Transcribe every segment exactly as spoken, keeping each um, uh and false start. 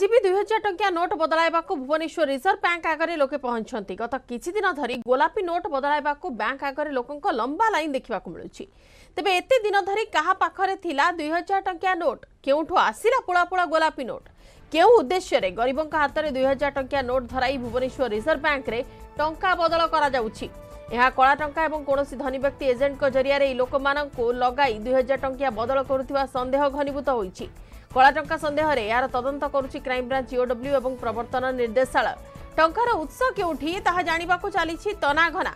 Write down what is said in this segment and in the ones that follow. GB दुई हजार टंकिया नोट बदलायबाकु भुवनेश्वर रिजर्व बैंक आगे लोके पहुंचती। गत किछि दिन धरी गोलापी नोट बदलायबाकु बैंक आगे लोकंक लंबा लाइन देखा मिलूची। तेबे एते दिन धरी कहा पाखरे थिला दुई हजार टंकिया नोट, केउठो आसिला पोला पोला गोलापी नोट, केउ उद्देश्य रे गरीबंक हातरे दुई हजार टंकिया नोट धराई भुवनेश्वर रिजर्व बैंक रे टंका बदल करा जाउची। एहा कला टंका एवं कोनोसी धनी व्यक्ति एजेंट को जरिया रे लोकमानंकु लगाई दुई हजार टंकिया बदल करुथिबा संदेह घनीभूत होईची। कला टंका संदेह रे यार तदंत करुछि crime branch E O W एवं प्रवर्तन निर्देशालय। टंकार उत्स केउठी ताहा जानिबा को चालीछि तनाघना।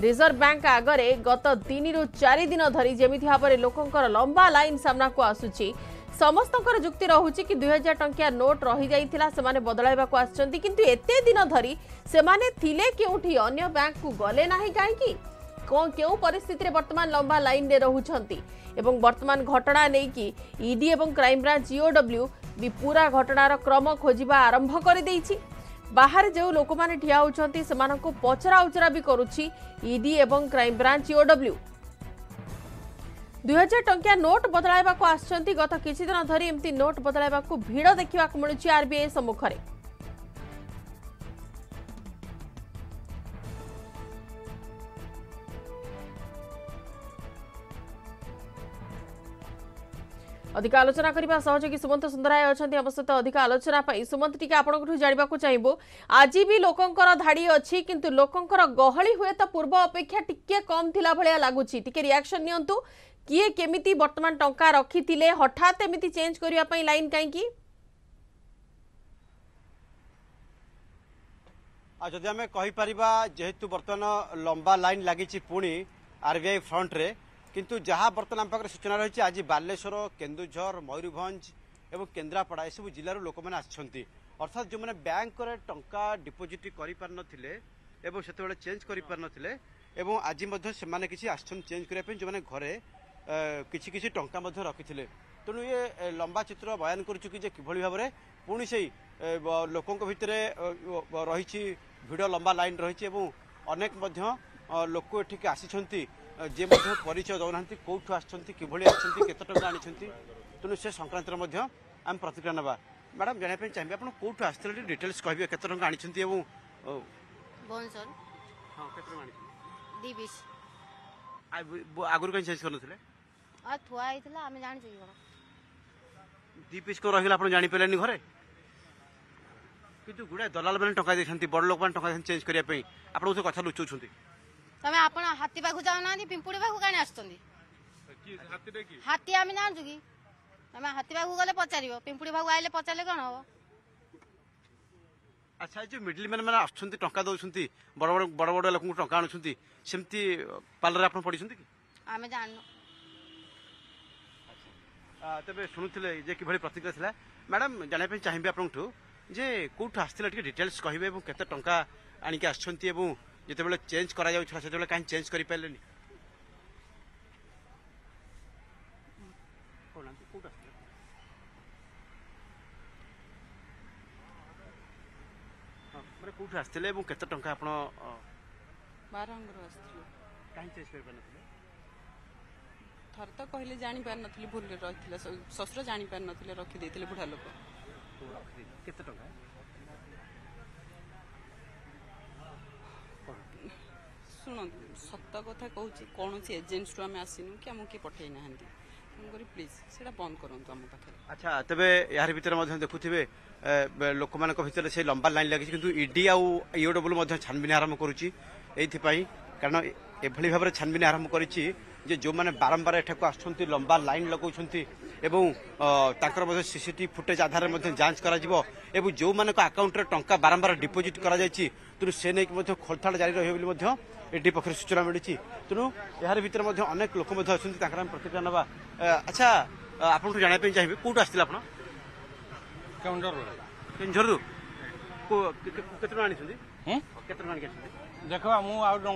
रिजर्व बैंक आगरे गत तीन रु चार दिन धरी जेमिति भाबरे लोकंकर लंबा लाइन सामना को आसुछि। समस्तंकर जुक्ति रहुछि कि दुई हजार टंकिया नोट रही जाइथिला, सेमाने बदलायबा को आछन्ति, किंतु एते दिन धरी सेमाने थिले केउठी, अन्य बैंक को गले नाही काहेकि कौन क्यों परिस्थिति वर्तमान लंबा लाइन रे रहुछन्ति एवं वर्तमान घटना नहीं कि ईडी एवं crime branch E O W भी पूरा घटनार क्रम खोजा आरंभ कर देछि। बाहर जो लोक माने ठिया होछन्ति सेमानंकु पचरा उचरा भी करुछि ईडी एवं crime branch E O W. दुई हजार टंकिया नोट बदलायबा को आछन्ति। गत किछि दिन धरी एमती नोट बदलायबा को भीड़ देखा मिलुछि आर बी आई सम्मुखरे। अधिक आलोचना करने सहयोगी सुमंत सुंदराय अच्छा आम सहित अधिक आलोचना सुमंत टी आप जानवाक चाहिए। आज भी लोकंर धाड़ी अच्छी किंतु लोकंर गहली हुए तो पूर्व अपेक्षा टी कम थी भाया लगुच। रिएक्शन नियंतु किए केमी बर्तमान टंका रखी हठात एमती चेंज करने लाइन कहीं जदि आम कहीपर जेहेतु बर्तमान लंबा लाइन लगी पुणी आर बी आई फ्रंट्रे किंतु जहाँ बर्तमान आम पाखे सूचना रही आज बालेश्वर केन्दुझर मयूरभंज एवं केन्द्रापड़ा एसबू जिलूर लोक मैंने अर्थात जो मैंने बैंक रे टंका डिपोजिट कर चेंज कर आज किसी चेंज करने जो मैंने घरे किसी किसी टंका रखी है। तेणु ये लंबा चित्र बयान करुचु कि किभली भाव में पुणी से लोक भितर रही भिड़ लंबा लाइन रही अनेक लोक ये आसी जे मध्य परिचय दौना कौटू आंकड़ा आनी। तेणु से संक्रांत आम प्रतिक्रिया ना मैडम जानापी चाहिए आप कौटू आसते डिटेल्स कहे केत टंका आनी आगुरी कहीं चेज कर पीस कौन रही जापारे घरे कि गुड़ा दलाल मैंने टंका देखते बड़ लोक मैंने टंका चेंज करने आप कथ लुचाऊँ तमे आपण हाथी पाखु जाऊ ना पिंपुड़ी पाखु कहीं आसुंदी हाथी आम जानचु कि तमे हाथी पाखु गले पचार पिंपुड़ी पाखु आइले पचारे कौन हम। अच्छा जो मिडिल मैन मैंने आसुंती टंका दउसुंती बड़ बड़ बड़ बड़ लोक टंका आनुसुंती सेमती पालर आपण पड़ीसुंती कि आमे जाननु। तबे सुनुथिले जे कि भली प्रतिक्रिया थिला मैडम जाने पे चाहिबे आपनठो जे कोठा आस्थिला टिके डिटेल्स कहिबे एवं केते टंका आनि के आसुंती एवं जितेबले चेंज करा से कहीं चेंज कर थर तो कहले जानी पार नथली भूल रही ससुर जानी पार नथले रखी देथिले बुढ़ा लोक केते टंका सुन सत कथा कहूँ कौन एजेंट्स टू आम आसनू कि आम किए पठे ना तेनाली प्लीज से बंद करूँ आम पाखे। अच्छा तेरे यार भर देखुए लोक मान भर से लंबा लाइन लगी कि ईडी आउ ई ओ डब्ल्यू छानबीन आरंभ करुच्ची कारण एभली भाव में छानबीन आरंभ कर जो मैंने बारंबार एठाक आसुँच लंबा लाइन लगाउं C C T V footage आधार में जांच कर जो मान आकाउंट टंका बारंबार डिपोजिट कर तेणु से नहीं खोलताड़ जारी रही पक्ष सूचना मिली। तेणु यार भर में अनेक लोक आम प्रतिक्रिया ना। अच्छा आप जानापी चाहिए कौटू आसते आप केन्दुझर देखा मुझे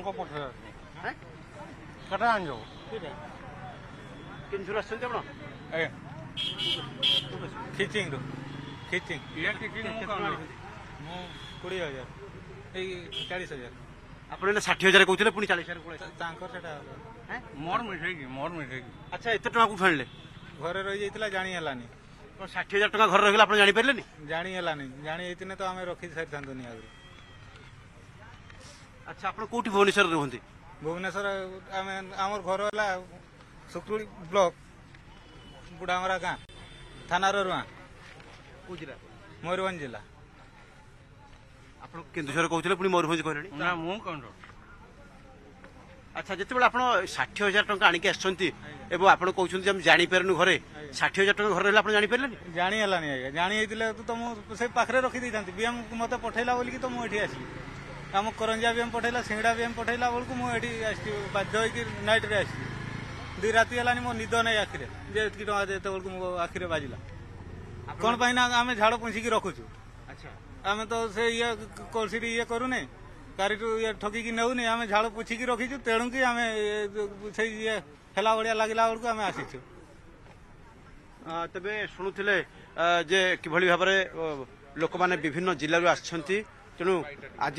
कटा आन जाओ किनजुरा सुन जबना ए खिचिंग दो खिचिंग ये कितना कौन मु बीस हजार ए चालीस हजार आपने ना साठ हजार कहूथिले पुनी चालीस हजार कोले तांकर सेटा हैं मोर मिठेगी मोर मिठेगी। अच्छा एते टका उठाले घरे रही जैतला जानी हलानी ষাট হাজার টাকা ঘর রহিলা আপনি জানি পারলে নি জানি হেলা নি জানি এইতনে তো আমি রাখি সারি থান্ত নি আগে। আচ্ছা আপনি কোটি ভুবনেশ্বর রহন্তি? ভুবনেশ্বর আমি আমার ঘর হেলা সুকরুলি ব্লক বুড়ামরা গাঁ থানা রুয়া কুজিলা ময়ূরভঞ্জ জেলা। আপনি কেন্দুঝর কইছিলে পুনি ময়ূরভঞ্জ কইলেনি না মু কোন? अच्छा जिते आप षाठी हजार टाँग आनिक आपड़ कहते जापर घरे षाठी हजार टाँग घर रहा जानी पारे जानी हलानी आज जानी तो मुझे से पाखे रखी था मत पठला बोल तो मुझे आम करंजा बीएम पठला सिंगड़ा बीएम पठला बेलू मुझे बाध्य नाइट रे आई राति हलानी मो निद नहीं आखिरे जे एतकी टाँग देते बेलू मो आखिरे बाजिला कौन पर आम झाड़ पुंसिकी रखुचु। अच्छा आम तो से ये कलसी ये करूने गाड़ी ठकिकी नौनी आम झाड़ पोछिकी रखीचु तेणुक से हेला भाया लगला बेलू आम आसीचु। तेज शुणुले जे कि भाव में लोक मैंने विभिन्न जिलूर आणु आज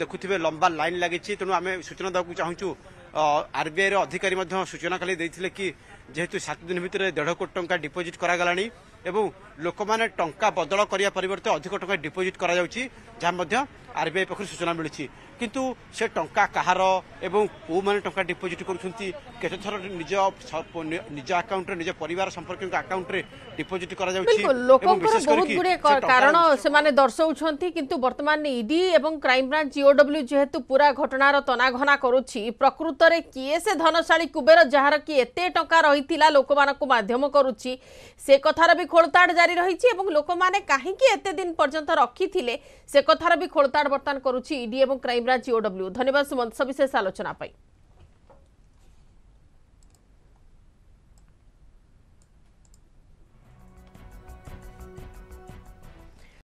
देखुवे लंबा लाइन लगी तेणु आम सूचना देवाक चाहूँ आरबीआई अधिकारी सूचना खाली देते कि जेहेतु सात दिन भितर डेढ़ कोटी टंका डिपोजिट कराला एवं लोक मैंने टंका बदल करिया परिवर्ते अधिक टंका डिपोजिट करा जाउची जहाँ मध्य आरबीआई पक्ष सूचना मिली किंतु से टंका कहार एवं को मैंने टंका डिपोजिट करुछंती केते थर निज निज अकाउंट रे निज परिवार संपर्क अकाउंट रे डिपोजिट करा जाउची एवं विशेष करी कारण से माने दर्शाउछंती किंतु वर्तमान ईडी एवं क्राइम ब्रांच ईओडब्ल्यू जेहेतु पूरा घटनार तनाघना करूची प्रकृत रे किए से धनशाली कुबेर जहार कि एते टंका रहितिला लोक मानक माध्यम करूची से कथार भी खोलताड़ जारी रही लोक मैंने कहीं एते दिन पर्यंत रखी थे से कथार भी खोलताड़ बर्तमान करूची ईडी एवं क्राइम ब्रांच ईओडब्ल्यू। धन्यवाद सुमंत सविशेष आलोचना।